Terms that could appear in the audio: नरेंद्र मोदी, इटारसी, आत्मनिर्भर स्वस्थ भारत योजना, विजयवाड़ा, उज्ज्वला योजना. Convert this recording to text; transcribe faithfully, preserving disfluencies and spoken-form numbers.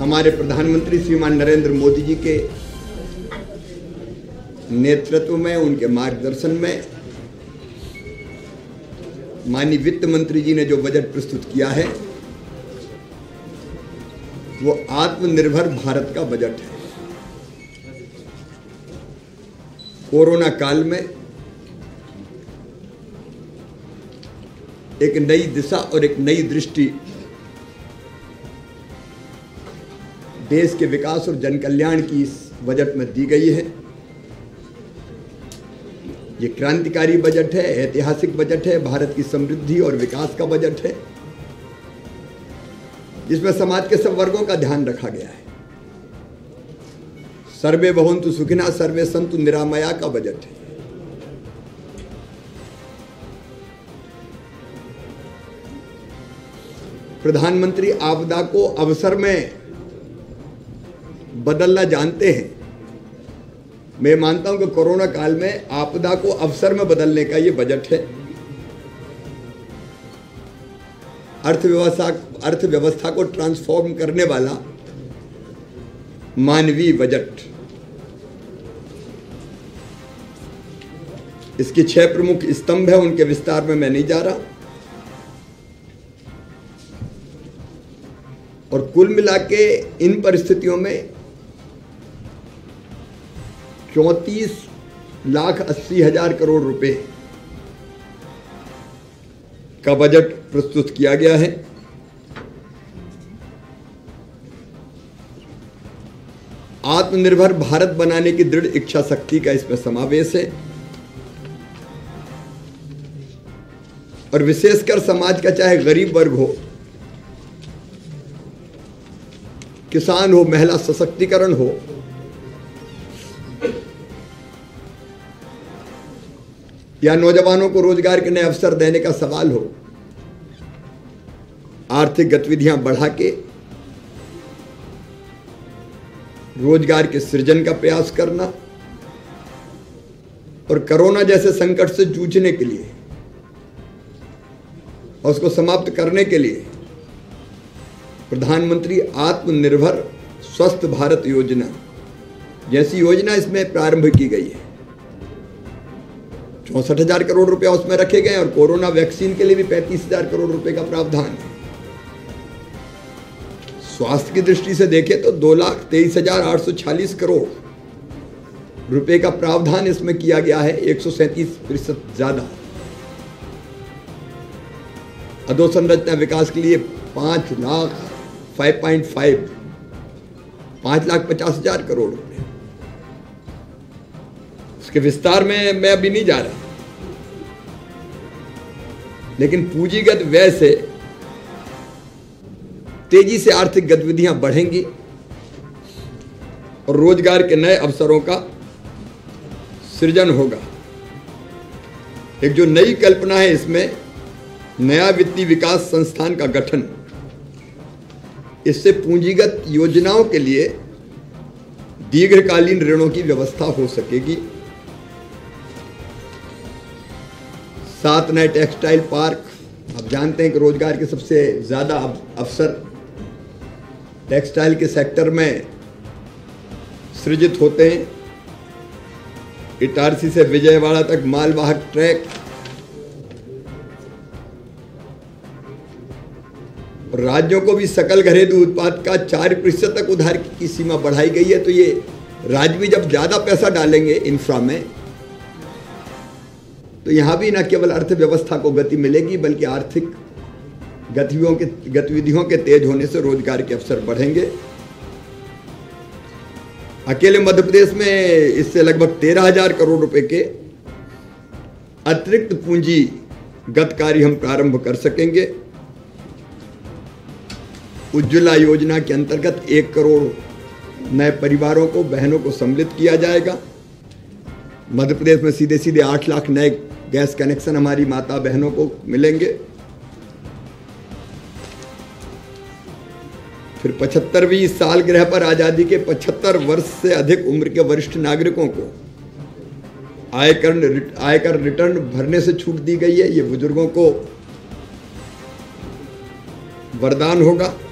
हमारे प्रधानमंत्री श्रीमान नरेंद्र मोदी जी के नेतृत्व में, उनके मार्गदर्शन में माननीय वित्त मंत्री जी ने जो बजट प्रस्तुत किया है वो आत्मनिर्भर भारत का बजट है। कोरोना काल में एक नई दिशा और एक नई दृष्टि देश के विकास और जनकल्याण की इस बजट में दी गई है। ये क्रांतिकारी बजट है, ऐतिहासिक बजट है, भारत की समृद्धि और विकास का बजट है, जिसमें समाज के सब वर्गों का ध्यान रखा गया है। सर्वे भवन्तु सुखिनः सर्वे सन्तु निरामया का बजट है। प्रधानमंत्री आपदा को अवसर में बदलना जानते हैं। मैं मानता हूं कि कोरोना काल में आपदा को अवसर में बदलने का ये बजट है। अर्थव्यवस्था अर्थव्यवस्था को ट्रांसफॉर्म करने वाला मानवीय बजट। इसके छह प्रमुख स्तंभ हैं, उनके विस्तार में मैं नहीं जा रहा। और कुल मिला के इन परिस्थितियों में चौंतीस लाख अस्सी हजार करोड़ रुपए का बजट प्रस्तुत किया गया है। आत्मनिर्भर भारत बनाने की दृढ़ इच्छा शक्ति का इसमें समावेश है और विशेषकर समाज का चाहे गरीब वर्ग हो, किसान हो, महिला सशक्तिकरण हो, या नौजवानों को रोजगार के नए अवसर देने का सवाल हो, आर्थिक गतिविधियां बढ़ा के रोजगार के सृजन का प्रयास करना और कोरोना जैसे संकट से जूझने के लिए और उसको समाप्त करने के लिए प्रधानमंत्री आत्मनिर्भर स्वस्थ भारत योजना जैसी योजना इसमें प्रारंभ की गई है। चौंसठ हजार करोड़ रुपया उसमें रखे गए और कोरोना वैक्सीन के लिए भी पैंतीस हजार करोड़ रुपए का प्रावधान है। स्वास्थ्य की दृष्टि से देखें तो दो लाख तेईस हजार आठ सौ छियालीस करोड़ रुपए का प्रावधान इसमें किया गया है, एक सौ सैंतीस प्रतिशत ज्यादा। अधोसंरचना विकास के लिए पांच लाख फाइव पॉइंट फाइव पांच लाख पचास हजार करोड़ रुपए, उसके विस्तार में मैं अभी नहीं जा रहा। लेकिन पूंजीगत व्यय से तेजी से आर्थिक गतिविधियां बढ़ेंगी और रोजगार के नए अवसरों का सृजन होगा। एक जो नई कल्पना है इसमें नया वित्तीय विकास संस्थान का गठन, इससे पूंजीगत योजनाओं के लिए दीर्घकालीन ऋणों की व्यवस्था हो सकेगी। सात नए टेक्सटाइल पार्क, आप जानते हैं कि रोजगार के सबसे ज़्यादा अवसर टेक्सटाइल के सेक्टर में सृजित होते हैं। इटारसी से विजयवाड़ा तक मालवाहक ट्रैक, राज्यों को भी सकल घरेलू उत्पाद का चार प्रतिशत तक उधार की सीमा बढ़ाई गई है। तो ये राज्य भी जब ज़्यादा पैसा डालेंगे इंफ्रा में तो यहाँ भी न केवल अर्थव्यवस्था को गति मिलेगी बल्कि आर्थिक गतिविधियों के गतिविधियों के तेज होने से रोजगार के अवसर बढ़ेंगे। अकेले मध्य प्रदेश में इससे लगभग तेरह हजार करोड़ रुपए के अतिरिक्त पूंजीगत कार्य हम प्रारंभ कर सकेंगे। उज्ज्वला योजना के अंतर्गत एक करोड़ नए परिवारों को, बहनों को सम्मिलित किया जाएगा। मध्य प्रदेश में सीधे सीधे आठ लाख नए गैस कनेक्शन हमारी माता बहनों को मिलेंगे। फिर पचहत्तरवीं सालगिरह पर आज़ादी के पचहत्तर वर्ष से अधिक उम्र के वरिष्ठ नागरिकों को आयकर आयकर रिटर्न भरने से छूट दी गई है। ये बुजुर्गों को वरदान होगा।